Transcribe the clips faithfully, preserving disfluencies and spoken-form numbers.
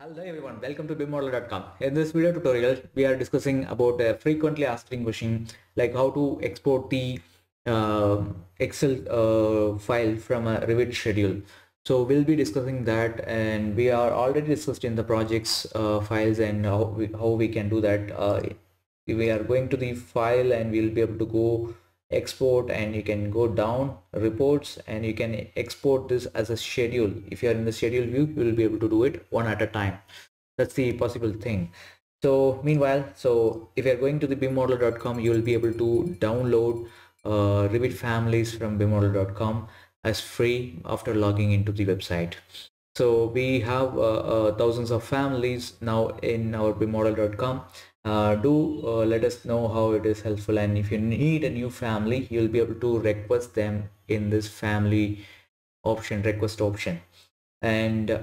Hello everyone, welcome to bimmodeller dot com. In this video tutorial, we are discussing about a frequently asked question like how to export the uh, Excel uh, file from a Revit schedule. So we'll be discussing that, and we are already discussed in the projects uh, files and how we, how we can do that. Uh, we are going to the file and we'll be able to go export, and you can go down reports and you can export this as a schedule. If you are in the schedule view, you will be able to do it one at a time. That's the possible thing. So meanwhile, so if you are going to the bimmodeller dot com, you will be able to download uh, Revit families from bimmodeller dot com as free after logging into the website. So we have uh, uh, thousands of families now in our bimmodeller dot com. Uh, do uh, let us know how it is helpful, and if you need a new family, you'll be able to request them in this family option, request option. And uh,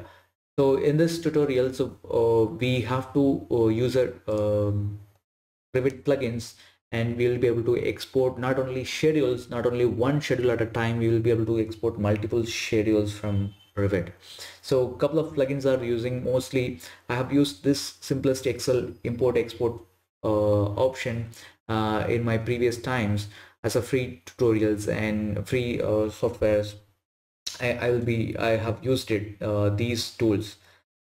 so in this tutorial, so uh, we have to uh, use our um, Revit plugins, and we will be able to export not only schedules, not only one schedule at a time. We will be able to export multiple schedules from Revit. So a couple of plugins are using, mostly I have used this simplest Excel import export uh, option uh, in my previous times as a free tutorials and free uh, softwares. I, I will be I have used it uh, these tools,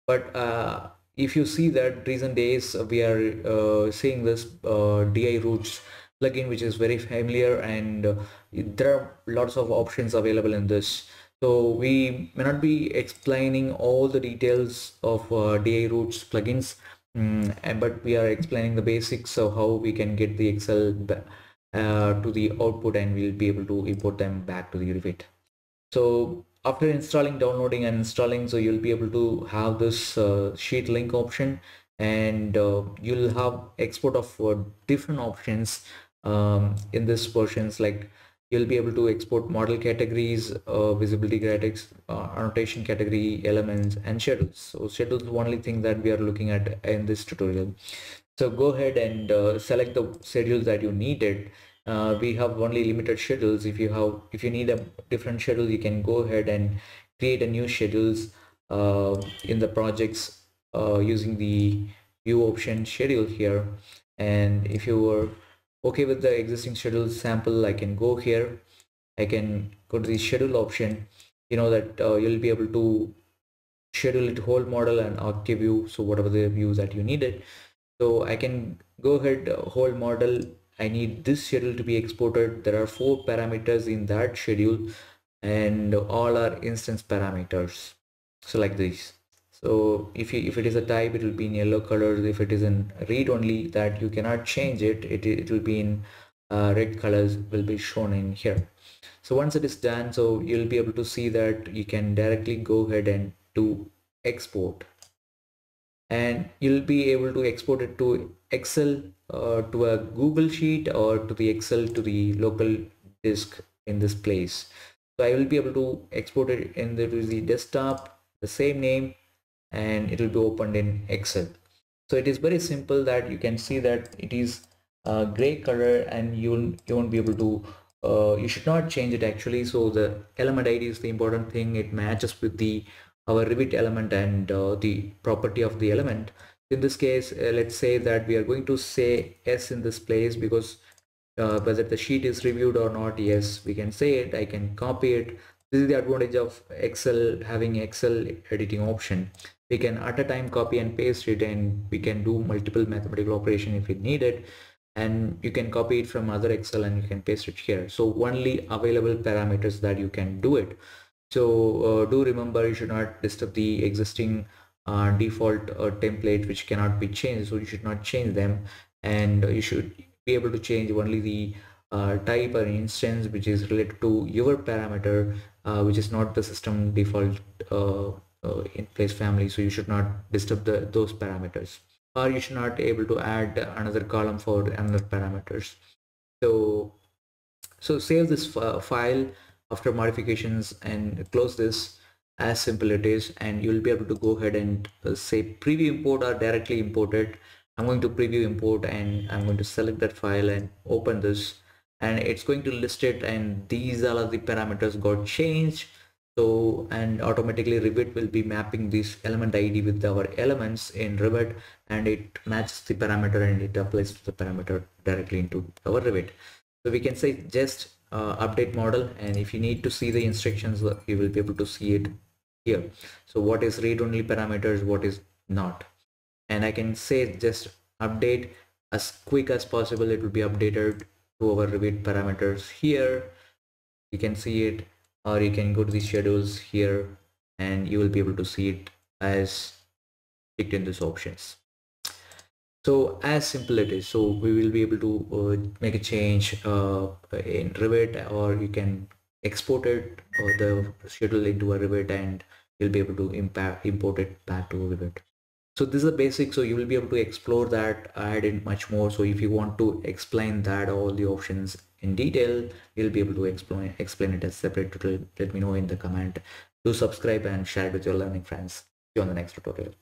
but uh, if you see that recent days we are uh, seeing this uh, Diroots plugin, which is very familiar, and uh, there are lots of options available in this. So we may not be explaining all the details of uh, Diroots plugins, um, but we are explaining the basics of how we can get the Excel uh, to the output, and we'll be able to import them back to the Revit. So after installing, downloading and installing, so you'll be able to have this uh, sheet link option, and uh, you'll have export of uh, different options um, in this versions. Like you'll be able to export model categories, uh, visibility categories, uh, annotation category, elements and schedules. So schedules is the only thing that we are looking at in this tutorial. So go ahead and uh, select the schedules that you needed. Uh, we have only limited schedules. If you have, if you need a different schedule, you can go ahead and create a new schedules uh, in the projects uh, using the view option schedule here. And if you were okay with the existing schedule sample, I can go here, I can go to the schedule option. You know that uh, you'll be able to schedule it whole model and archive view, so whatever the view that you needed. So I can go ahead, uh, whole model, I need this schedule to be exported. There are four parameters in that schedule, and all are instance parameters, so like this. So if, you, if it is a type, it will be in yellow colors. If it is in read only, that you cannot change it, it, it will be in uh, red colors, will be shown in here. So once it is done, so you'll be able to see that you can directly go ahead and do export, and you'll be able to export it to Excel, uh, to a Google sheet, or to the Excel to the local disk in this place. So I will be able to export it in the, the desktop, the same name, and it will be opened in Excel. So it is very simple that you can see that it is uh, gray color, and you you won't be able to uh, you should not change it actually. So the element I D is the important thing. It matches with the our Revit element and uh, the property of the element. In this case, uh, let's say that we are going to say S in this place, because uh, whether the sheet is reviewed or not, yes, we can say it. I can copy it. This is the advantage of Excel, having Excel editing option. We can at a time copy and paste it, and we can do multiple mathematical operation if we need it, and you can copy it from other Excel and you can paste it here. So only available parameters that you can do it. So uh, do remember, you should not disturb the existing uh, default uh, template, which cannot be changed. So you should not change them, and you should be able to change only the Uh, type or instance which is related to your parameter, uh, which is not the system default uh, uh, in place family. So you should not disturb the those parameters, or you should not able to add another column for another parameters. So so save this uh, file after modifications and close this. As simple it is, and you'll be able to go ahead and uh, say preview import or directly import it. I'm going to preview import, and I'm going to select that file and open this. and it's going to list it, and these are the parameters got changed. So, and automatically Revit will be mapping this element I D with our elements in Revit, and it matches the parameter and it applies to the parameter directly into our Revit. So we can say just uh, update model, and if you need to see the instructions, you will be able to see it here. So what is read-only parameters, what is not. And I can say just update as quick as possible. It will be updated to our Revit parameters here. You can see it. Or you can go to the schedules here and you will be able to see it as picked in these options. So as simple it is. So we will be able to uh, make a change uh, in Revit, or you can export it or the schedule into a Revit, and you'll be able to impact, import it back to Revit. So this is the basic. So you will be able to explore that, add in much more. So if you want to explain that, all the options in detail, you'll be able to explain, explain it as separate tutorial. Let me know in the comment. Do subscribe and share it with your learning friends. See you on the next tutorial.